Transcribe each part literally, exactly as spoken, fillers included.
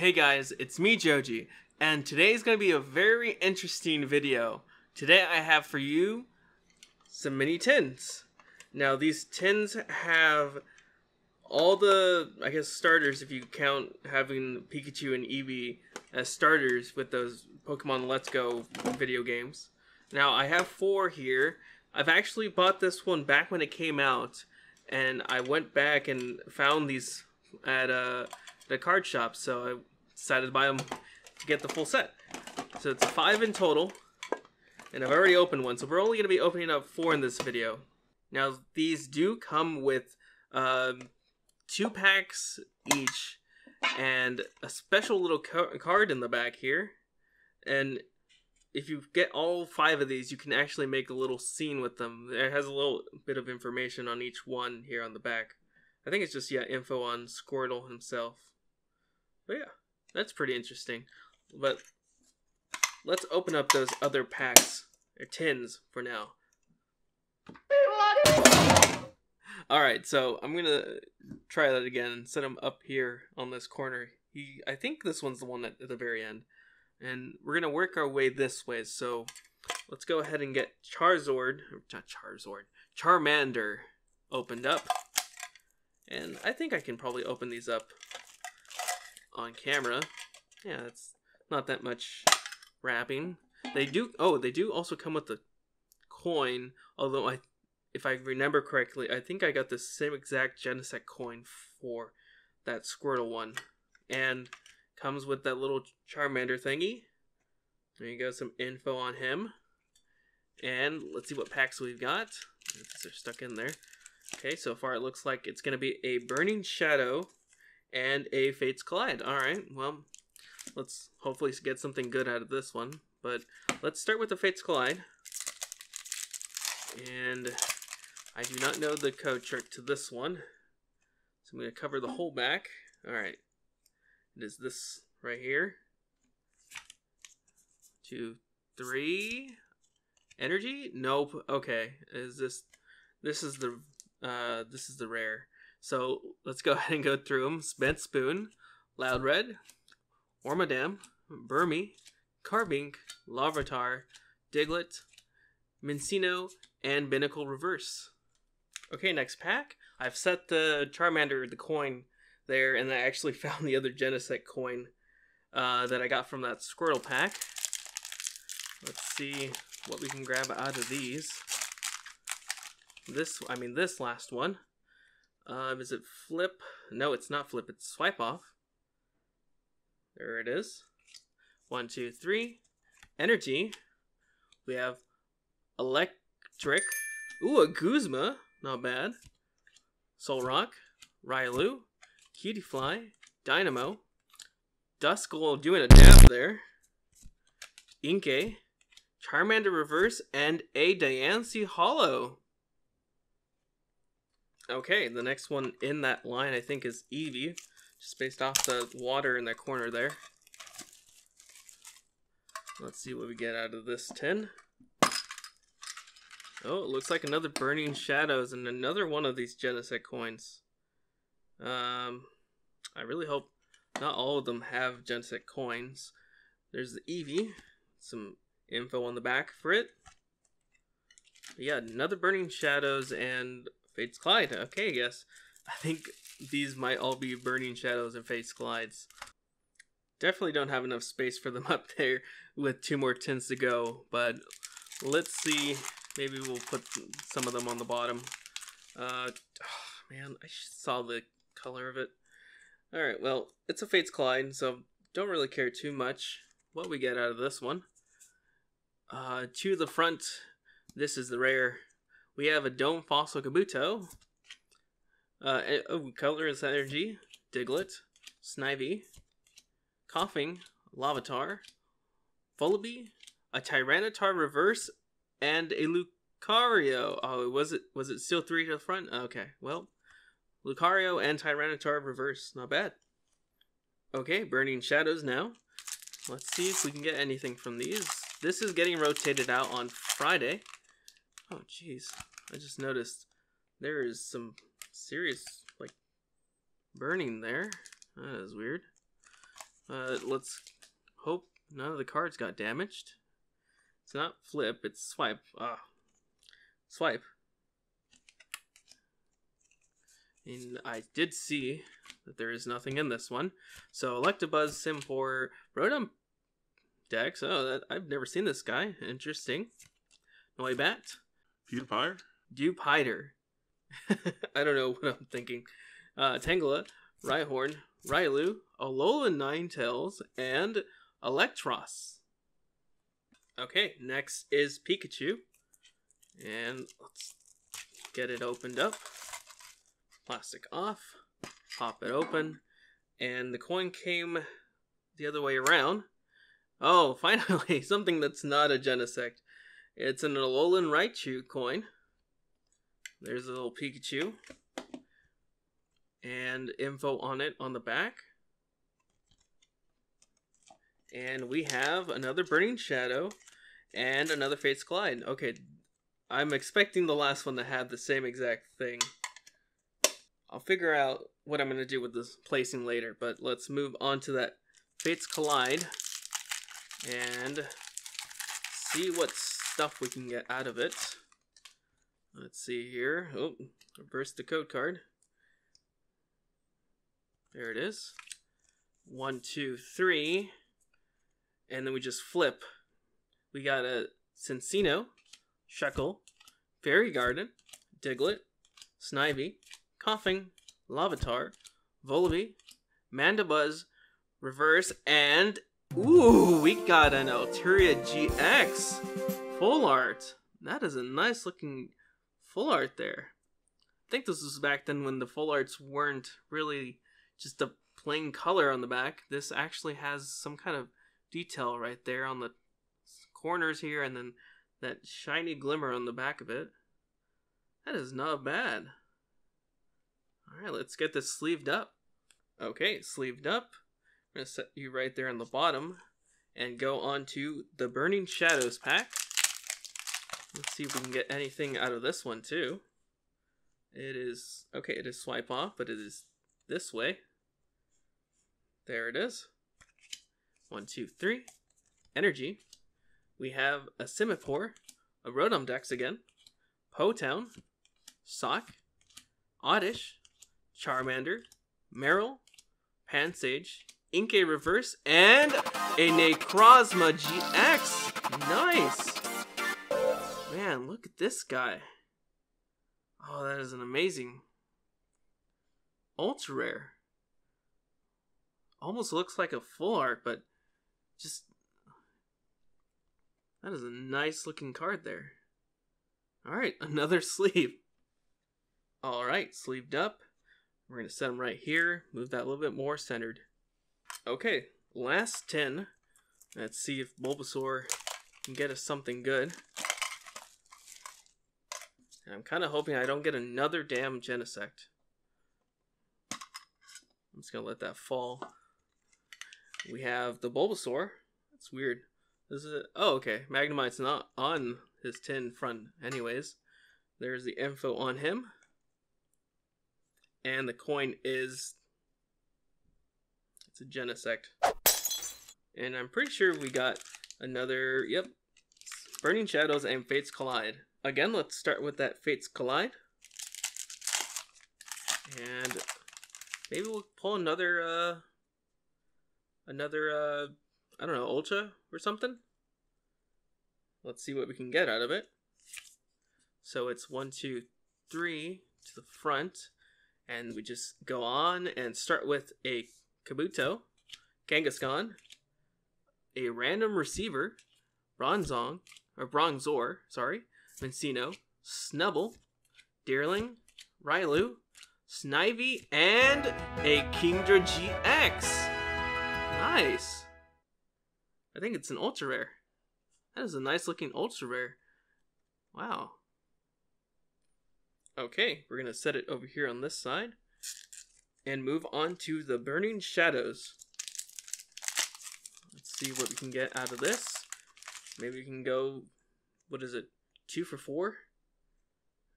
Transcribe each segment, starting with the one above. Hey guys, it's me Joji, and today is going to be a very interesting video. Today I have for you some mini tins. Now these tins have all the, I guess, starters, if you count having Pikachu and Eevee as starters with those Pokemon Let's Go video games. Now I have four here. I've actually bought this one back when it came out, and I went back and found these at a... the card shop, so I decided to buy them to get the full set. So it's five in total, and I've already opened one, so we're only going to be opening up four in this video. Now these do come with uh, two packs each and a special little ca card in the back here, and if you get all five of these you can actually make a little scene with them. It has a little bit of information on each one here on the back. I think it's just, yeah, info on Squirtle himself. But yeah, that's pretty interesting. But let's open up those other packs, or tins, for now. Alright, so I'm going to try that again and set him up here on this corner. He, I think this one's the one at, at the very end. And we're going to work our way this way, so let's go ahead and get Charizard, not Charizard, Charmander opened up. And I think I can probably open these up on camera. Yeah, it's not that much wrapping. They do, oh, they do also come with the coin, although I, if I remember correctly, I think I got the same exact Genesect coin for that Squirtle one. And comes with that little Charmander thingy. There you go, some info on him. And let's see what packs we've got. They're stuck in there. Okay, so far it looks like it's going to be a Burning Shadow and a Fates Collide. Alright, well, let's hopefully get something good out of this one. But let's start with the Fates Collide. And I do not know the code trick to this one, so I'm going to cover the whole back. Alright, it is this right here. Two, three. Energy? Nope. Okay, is this... This is the... Uh, this is the rare. So let's go ahead and go through them. Bent Spoon, Loud Red, Ormadam, Burmy, Carbink, Larvitar, Diglett, Minccino, and Binnacle Reverse. Okay, next pack. I've set the Charmander, the coin, there, and I actually found the other Genesect coin uh, that I got from that Squirtle pack. Let's see what we can grab out of these. This, I mean, this last one. Um, is it flip? No, it's not flip. It's swipe off. There it is. One, two, three. Energy. We have electric. Ooh, a Guzma. Not bad. Solrock. Riolu. Cutiefly. Dynamo. Duskull doing a dab there. Inkay. Charmander Reverse. And a Diancie Hollow. Okay, the next one in that line, I think, is Eevee, just based off the water in the corner there. Let's see what we get out of this tin. Oh, it looks like another Burning Shadows and another one of these Genesect coins. Um, I really hope not all of them have Genesect coins. There's the Eevee, some info on the back for it. But yeah, another Burning Shadows and... Fates Collide. Okay, yes. I think these might all be Burning Shadows and Fates Collides. Definitely don't have enough space for them up there with two more tins to go, but let's see. Maybe we'll put some of them on the bottom. Uh, oh, man, I saw the color of it. Alright, well, it's a Fates Collide, so don't really care too much what we get out of this one. Uh, to the front, this is the rare. We have a Dome Fossil Kabuto, uh, oh, Colorless Energy, Diglett, Snivy, Koffing, Larvitar, Foliby, a Tyranitar Reverse, and a Lucario. Oh, was it was it still three to the front? Okay, well, Lucario and Tyranitar Reverse, not bad. Okay, Burning Shadows now. Let's see if we can get anything from these. This is getting rotated out on Friday. Oh, jeez. I just noticed there is some serious, like, burning there. That is weird. Uh, let's hope none of the cards got damaged. It's not flip, it's swipe. Ah, swipe. And I did see that there is nothing in this one. So Electabuzz, Simpor, Rotom Dex. Oh, that, I've never seen this guy. Interesting. Noibat. Pewpire? Dewpider. I don't know what I'm thinking. Uh, Tangela, Rhyhorn, Riolu, Alolan Ninetales, and Electros. Okay, next is Pikachu. And let's get it opened up. Plastic off. Pop it open. And the coin came the other way around. Oh, finally, something that's not a Genesect. It's an Alolan Raichu coin. There's a little Pikachu. And info on it on the back. And we have another Burning Shadow and another Fates Collide. Okay, I'm expecting the last one to have the same exact thing. I'll figure out what I'm going to do with this placing later, but let's move on to that Fates Collide and see what stuff we can get out of it. Let's see here. Oh, reverse the code card. There it is. One, two, three. And then we just flip. We got a Cinccino, Shuckle, Fairy Garden, Diglett, Snivy, Koffing, Larvitar, Volibee, Mandibuzz, Reverse, and ooh, we got an Electabuzz G X full art. That is a nice looking full art there. I think this was back then when the full arts weren't really just a plain color on the back. This actually has some kind of detail right there on the corners here, and then that shiny glimmer on the back of it. That is not bad. All right, let's get this sleeved up. Okay, sleeved up. I'm gonna set you right there on the bottom and go on to the Burning Shadows pack. Let's see if we can get anything out of this one too. It is, okay, it is swipe off, but it is this way. There it is. One, two, three. Energy. We have a Simipour, a Rotom Dex again, Potown, Sock, Oddish, Charmander, Meryl, Pansage, Inkay Reverse, and a Necrozma G X. Nice! Man, look at this guy. Oh, that is an amazing ultra rare. Almost looks like a full art, but just, that is a nice looking card there. All right, another sleeve. All right, sleeved up. We're gonna set them right here. Move that a little bit more centered. Okay, last ten. Let's see if Bulbasaur can get us something good. And I'm kind of hoping I don't get another damn Genesect. I'm just gonna let that fall. We have the Bulbasaur. That's weird. This is a, oh, okay. Magnemite's not on his tin front anyways. There's the info on him. And the coin is, it's a Genesect. And I'm pretty sure we got another, yep, Burning Shadows and Fates Collide. Again, let's start with that Fates Collide. And maybe we'll pull another, uh, another, uh, I don't know, Ultra or something. Let's see what we can get out of it. So it's one, two, three to the front. And we just go on and start with a Kabuto, Kangaskhan, a random receiver, Bronzong, or Bronzor, sorry, Minccino, Snubble, Deerling, Riolu, Snivy, and a Kingdra G X. Nice. I think it's an ultra rare. That is a nice looking ultra rare. Wow. Okay, we're gonna set it over here on this side and move on to the Burning Shadows. Let's see what we can get out of this. Maybe we can go, what is it, two for four?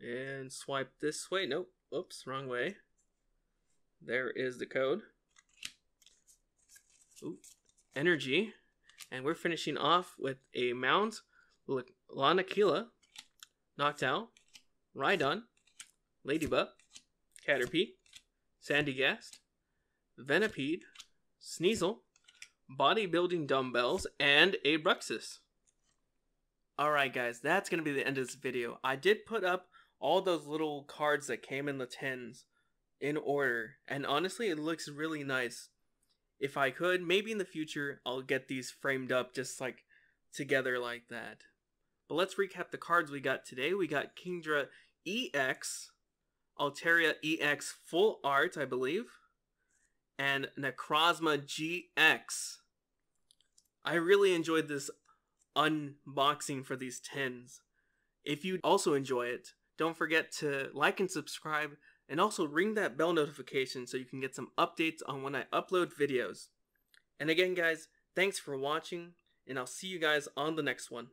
And swipe this way. Nope, oops, wrong way. There is the code. Ooh, energy. And we're finishing off with a Mount Lanakila, Noctowl, Rhydon, Ladybug, Caterpie, Sandygast, Venipede, Sneasel, Bodybuilding Dumbbells, and a Bruxus. Alright guys, that's going to be the end of this video. I did put up all those little cards that came in the tins in order, and honestly it looks really nice. If I could, maybe in the future I'll get these framed up just like together like that. But let's recap the cards we got today. We got Kingdra E X, Altaria E X Full Art, I believe, and Necrozma G X. I really enjoyed this unboxing for these tins. If you also enjoy it, don't forget to like and subscribe, and also ring that bell notification so you can get some updates on when I upload videos. And again guys, thanks for watching, and I'll see you guys on the next one.